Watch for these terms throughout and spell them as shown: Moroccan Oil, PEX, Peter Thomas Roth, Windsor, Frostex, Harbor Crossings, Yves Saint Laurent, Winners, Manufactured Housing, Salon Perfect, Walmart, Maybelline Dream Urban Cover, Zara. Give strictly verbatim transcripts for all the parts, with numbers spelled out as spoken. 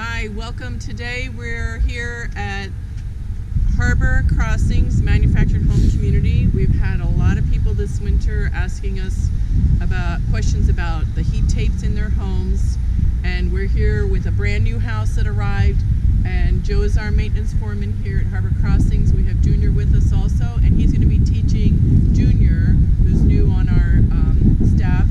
Hi, welcome. Today we're here at Harbor Crossings Manufactured Home Community. We've had a lot of people this winter asking us about questions about the heat tapes in their homes, and we're here with a brand new house that arrived, and Joe is our maintenance foreman here at Harbor Crossings. We have Junior with us also, and he's going to be teaching Junior, who's new on our um, staff,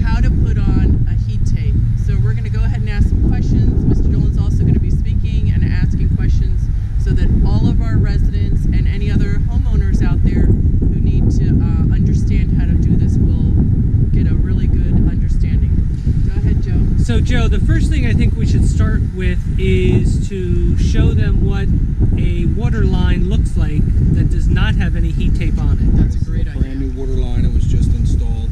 how to put on a heat tape. So we're going to go ahead and ask some questions. Mister Dolan's also going to be speaking and asking questions so that all of our residents and any other homeowners out there who need to uh, understand how to do this will get a really good understanding. Go ahead, Joe. So, Joe, the first thing I think we should start with is to show them what a water line looks like that does not have any heat tape on it. That's a great idea. Brand new water line. It was just installed.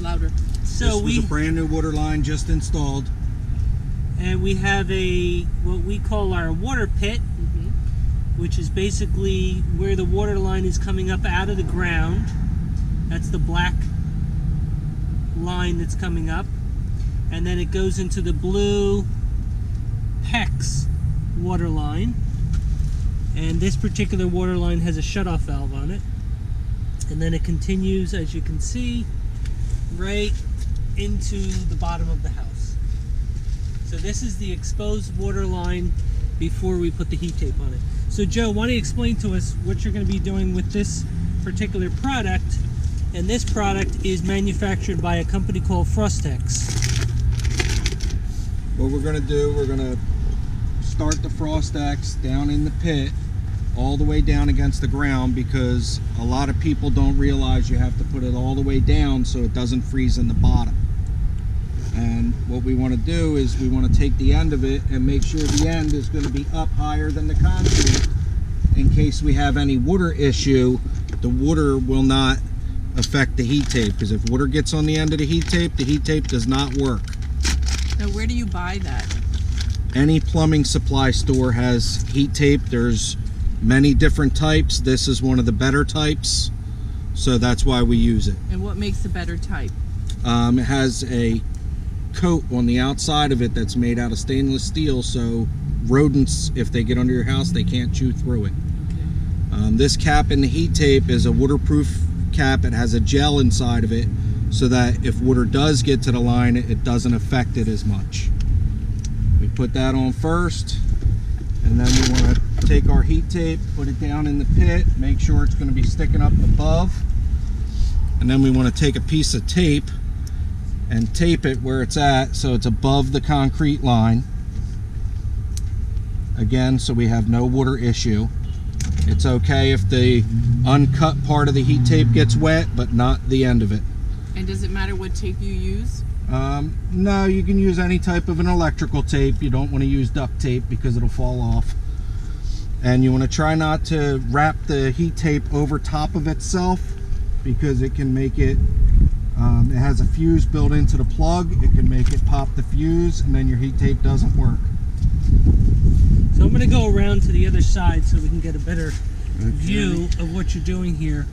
Louder. So this we was a brand new water line just installed, and we have a what we call our water pit, mm-hmm. which is basically where the water line is coming up out of the ground. That's the black line that's coming up, and then it goes into the blue PEX water line. And this particular water line has a shutoff valve on it, and then it continues, as you can see, right into the bottom of the house. So this is the exposed water line before we put the heat tape on it. So Joe, why don't you explain to us what you're going to be doing with this particular product? And this product is manufactured by a company called Frostex. What we're going to do, we're going to start the Frostex down in the pit, all the way down against the ground, because a lot of people don't realize you have to put it all the way down so it doesn't freeze in the bottom. And what we want to do is we want to take the end of it and make sure the end is going to be up higher than the concrete. In case we have any water issue, the water will not affect the heat tape, because if water gets on the end of the heat tape, the heat tape does not work. Now, where do you buy that? Any plumbing supply store has heat tape. There's many different types. This is one of the better types, so that's why we use it. And what makes a better type? Um, it has a coat on the outside of it that's made out of stainless steel, so rodents, if they get under your house, they can't chew through it. Okay. Um, this cap in the heat tape is a waterproof cap. It has a gel inside of it, so that if water does get to the line, it doesn't affect it as much. We put that on first, and then we want to take our heat tape, put it down in the pit, make sure it's going to be sticking up above, and then we want to take a piece of tape and tape it where it's at so it's above the concrete line again, so we have no water issue. It's okay if the uncut part of the heat tape gets wet, but not the end of it. And does it matter what tape you use? Um, no, you can use any type of an electrical tape. You don't want to use duct tape because it'll fall off. And you want to try not to wrap the heat tape over top of itself, because it can make it, um, it has a fuse built into the plug. It can make it pop the fuse, and then your heat tape doesn't work. So I'm going to go around to the other side so we can get a better okay. view of what you're doing here.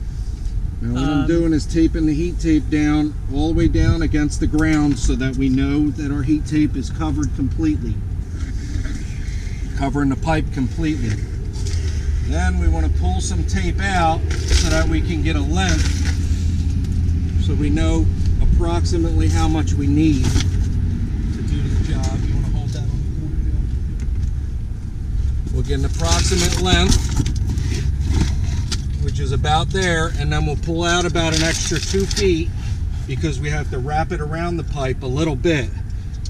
Now what um, I'm doing is taping the heat tape down, all the way down against the ground, so that we know that our heat tape is covered completely. Covering the pipe completely. Then we want to pull some tape out so that we can get a length, so we know approximately how much we need to do this job. You want to hold that on the corner, Joe? We'll get an approximate length, which is about there, and then we'll pull out about an extra two feet because we have to wrap it around the pipe a little bit.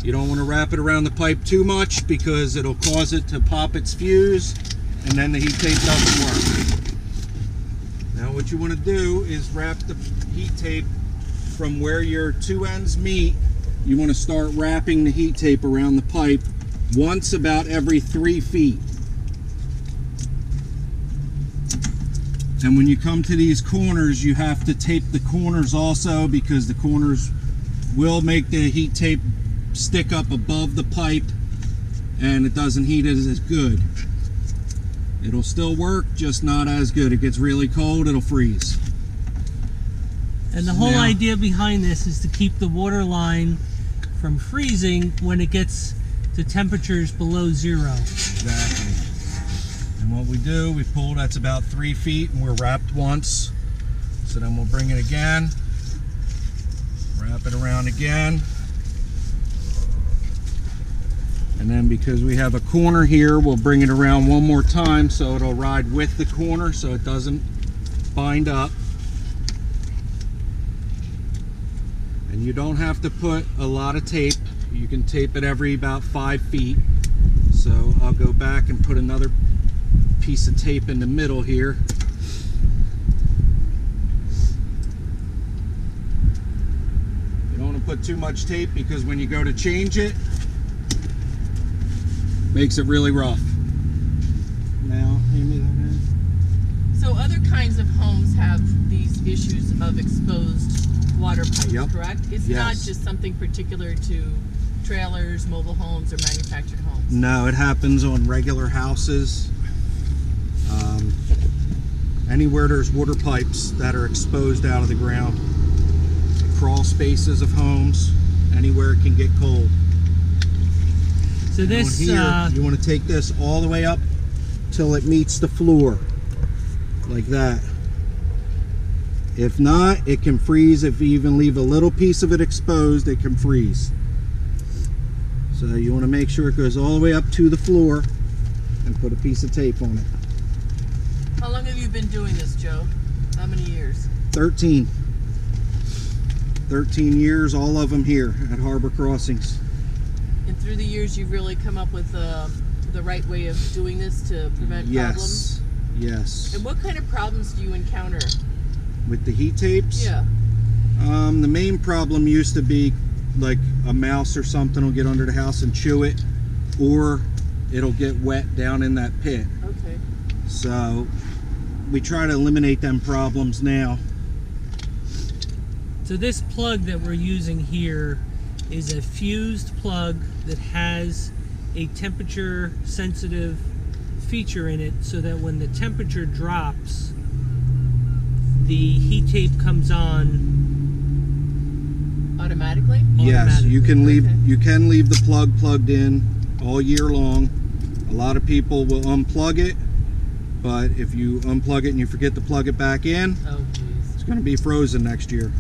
You don't want to wrap it around the pipe too much because it'll cause it to pop its fuse, and then the heat tape doesn't work. Now what you want to do is wrap the heat tape from where your two ends meet. You want to start wrapping the heat tape around the pipe once about every three feet. And when you come to these corners, you have to tape the corners also, because the corners will make the heat tape stick up above the pipe, and it doesn't heat it as good. It'll still work, just not as good. It gets really cold, it'll freeze. And the whole now, idea behind this is to keep the water line from freezing when it gets to temperatures below zero. Exactly. And what we do, we pull, that's about three feet, and we're wrapped once. So then we'll bring it again, wrap it around again. And then because we have a corner here, we'll bring it around one more time so it'll ride with the corner so it doesn't bind up. And you don't have to put a lot of tape. You can tape it every about five feet. So I'll go back and put another piece of tape in the middle here. You don't want to put too much tape because when you go to change it, makes it really rough. Now, hand me that hand. So other kinds of homes have these issues of exposed water pipes, yep. Correct? It's yes. Not just something particular to trailers, mobile homes, or manufactured homes. No, it happens on regular houses. Um, anywhere there's water pipes that are exposed out of the ground. Crawl spaces of homes, anywhere it can get cold. So this, here, uh, you want to take this all the way up till it meets the floor, like that. If not, it can freeze. If you even leave a little piece of it exposed, it can freeze. So you want to make sure it goes all the way up to the floor and put a piece of tape on it. How long have you been doing this, Joe? How many years? thirteen. thirteen years, all of them here at Harbor Crossings. And through the years, you've really come up with uh, the right way of doing this to prevent yes. problems? Yes. And what kind of problems do you encounter? With the heat tapes? Yeah. Um, the main problem used to be like a mouse or something will get under the house and chew it, or it'll get wet down in that pit. Okay. So we try to eliminate them problems now. So this plug that we're using here is a fused plug that has a temperature sensitive feature in it so that when the temperature drops, the heat tape comes on automatically. Yes, automatically. You can leave okay. you can leave the plug plugged in all year long. A lot of people will unplug it, but if you unplug it and you forget to plug it back in, oh, geez. It's going to be frozen next year.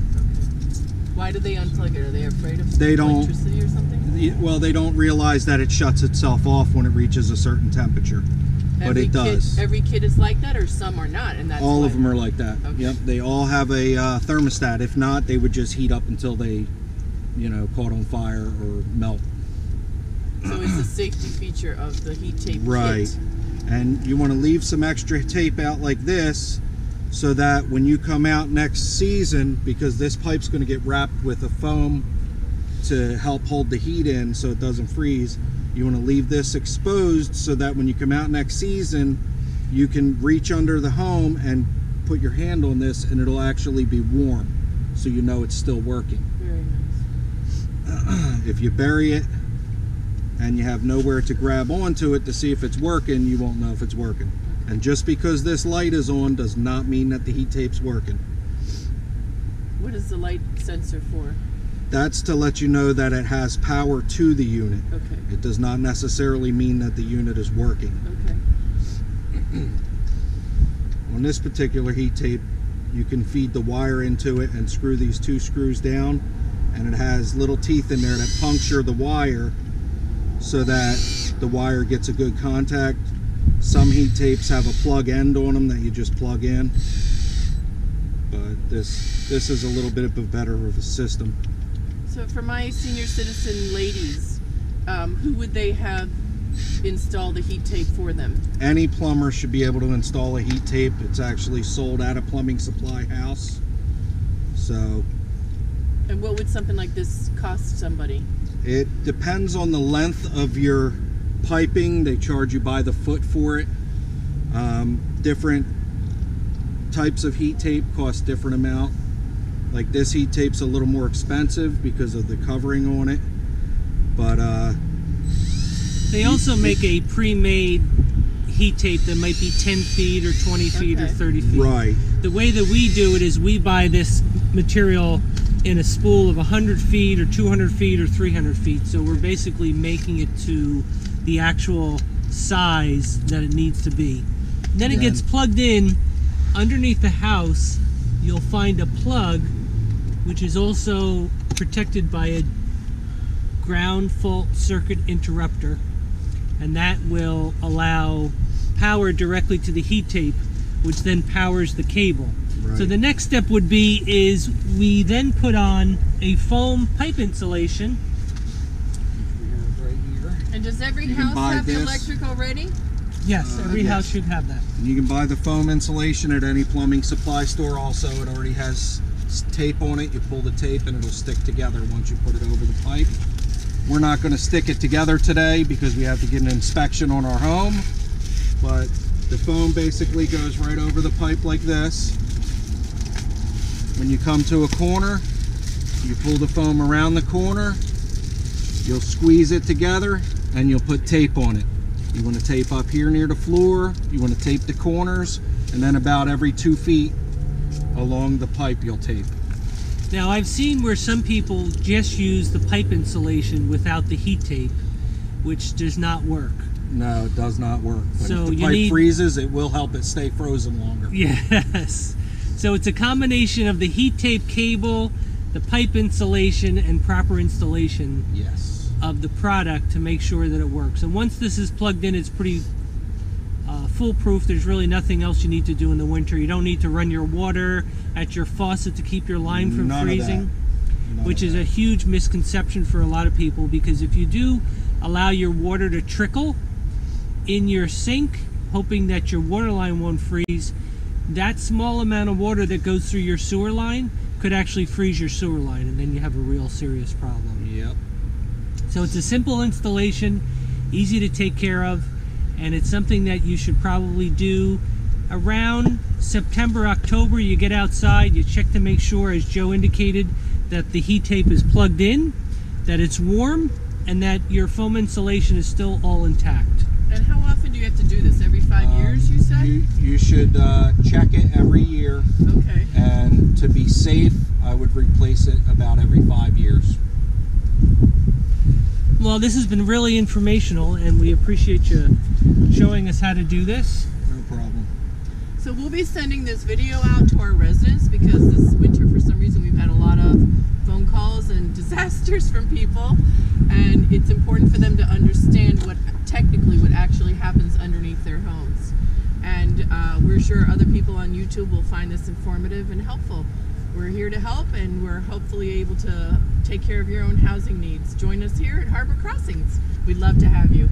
Why do they unplug it? Are they afraid of they don't, electricity or something? Well, they don't realize that it shuts itself off when it reaches a certain temperature, every but it does. Kid, every kid is like that, or some are not? And that's all of them are like that. Okay. Yep, they all have a uh, thermostat. If not, they would just heat up until they, you know, caught on fire or melt. So it's a safety feature of the heat tape right. kit. And you want to leave some extra tape out like this, so that when you come out next season, because this pipe's going to get wrapped with a foam to help hold the heat in so it doesn't freeze, you want to leave this exposed so that when you come out next season, you can reach under the home and put your hand on this and it'll actually be warm, so you know it's still working. Very nice. If you bury it and you have nowhere to grab onto it to see if it's working, you won't know if it's working. And just because this light is on does not mean that the heat tape's working. What is the light sensor for? That's to let you know that it has power to the unit. Okay. It does not necessarily mean that the unit is working. Okay. On this particular heat tape, you can feed the wire into it and screw these two screws down, and it has little teeth in there that puncture the wire so that the wire gets a good contact. Some heat tapes have a plug end on them that you just plug in, but this this is a little bit of a better of a system. So for my senior citizen ladies, um, who would they have install the heat tape for them? Any plumber should be able to install a heat tape. It's actually sold at a plumbing supply house. So. And what would something like this cost somebody? It depends on the length of your piping. They charge you by the foot for it. Um, different types of heat tape cost different amount. Like this heat tape's a little more expensive because of the covering on it, but uh, they also make a pre-made heat tape that might be ten feet or twenty feet okay. or thirty feet. Right. The way that we do it is we buy this material in a spool of one hundred feet or two hundred feet or three hundred feet. So we're basically making it to the actual size that it needs to be. And then yeah. It gets plugged in underneath the house. You'll find a plug which is also protected by a ground fault circuit interrupter, and that will allow power directly to the heat tape, which then powers the cable. Right. So the next step would be is we then put on a foam pipe insulation. Right here. And does every you house have this. the electric already? Yes, uh, every yes. house should have that. And you can buy the foam insulation at any plumbing supply store also. It already has tape on it. You pull the tape and it'll stick together once you put it over the pipe. We're not going to stick it together today because we have to get an inspection on our home, but the foam basically goes right over the pipe like this. When you come to a corner, you pull the foam around the corner, you'll squeeze it together, and you'll put tape on it. You want to tape up here near the floor, you want to tape the corners, and then about every two feet along the pipe you'll tape. Now I've seen where some people just use the pipe insulation without the heat tape, which does not work. No, it does not work. But so if the pipe need... freezes, it will help it stay frozen longer. Yes. So it's a combination of the heat tape cable, the pipe insulation, and proper installation yes. of the product to make sure that it works. And once this is plugged in, it's pretty Uh, foolproof. There's really nothing else you need to do in the winter. You don't need to run your water at your faucet to keep your lime from None freezing, which is a huge misconception for a lot of people, because if you do allow your water to trickle in your sink, hoping that your water line won't freeze, that small amount of water that goes through your sewer line could actually freeze your sewer line, and then you have a real serious problem. Yep. So it's a simple installation, easy to take care of. And it's something that you should probably do around September, October. You get outside, you check to make sure, as Joe indicated, that the heat tape is plugged in, that it's warm, and that your foam insulation is still all intact. And how often do you have to do this? Every five um, years, you said? You, you should uh, check it every year. Okay. And to be safe, I would replace it about every five years. Well, this has been really informational, and we appreciate you showing us how to do this. No problem. So we'll be sending this video out to our residents, because this winter, for some reason, we've had a lot of phone calls and disasters from people, and it's important for them to understand what technically what actually happens underneath their homes. And uh, we're sure other people on YouTube will find this informative and helpful. We're here to help, and we're hopefully able to take care of your own housing needs. Join us here at Harbor Crossings. We'd love to have you.